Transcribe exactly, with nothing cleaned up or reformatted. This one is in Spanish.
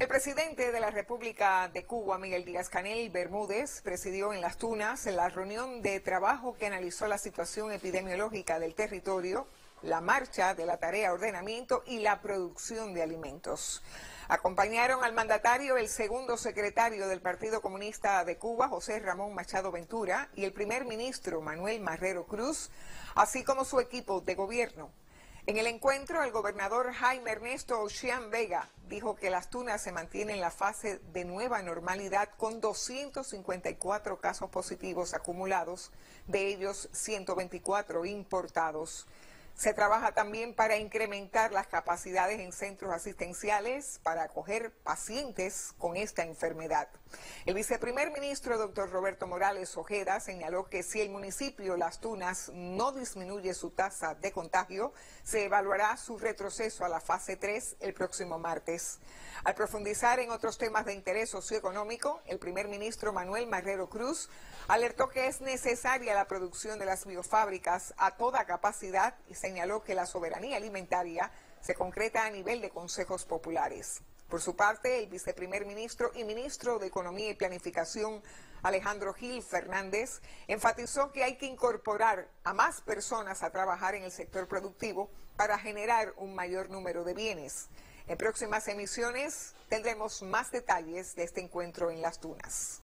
El presidente de la República de Cuba, Miguel Díaz Canel Bermúdez, presidió en Las Tunas la reunión de trabajo que analizó la situación epidemiológica del territorio, la marcha de la Tarea Ordenamiento y la producción de alimentos. Acompañaron al mandatario el segundo secretario del Partido Comunista de Cuba, José Ramón Machado Ventura, y el primer ministro, Manuel Marrero Cruz, así como su equipo de gobierno. En el encuentro, el gobernador Jaime Ernesto Xián Vega dijo que Las Tunas se mantiene en la fase de nueva normalidad con doscientos cincuenta y cuatro casos positivos acumulados, de ellos ciento veinticuatro importados. Se trabaja también para incrementar las capacidades en centros asistenciales para acoger pacientes con esta enfermedad. El viceprimer ministro, doctor Roberto Morales Ojeda, señaló que si el municipio Las Tunas no disminuye su tasa de contagio, se evaluará su retroceso a la fase tres el próximo martes. Al profundizar en otros temas de interés socioeconómico, el primer ministro Manuel Marrero Cruz alertó que es necesaria la producción de las biofábricas a toda capacidad y señaló que la soberanía alimentaria se concreta a nivel de consejos populares. Por su parte, el viceprimer ministro y ministro de Economía y Planificación, Alejandro Gil Fernández, enfatizó que hay que incorporar a más personas a trabajar en el sector productivo para generar un mayor número de bienes. En próximas emisiones tendremos más detalles de este encuentro en Las Tunas.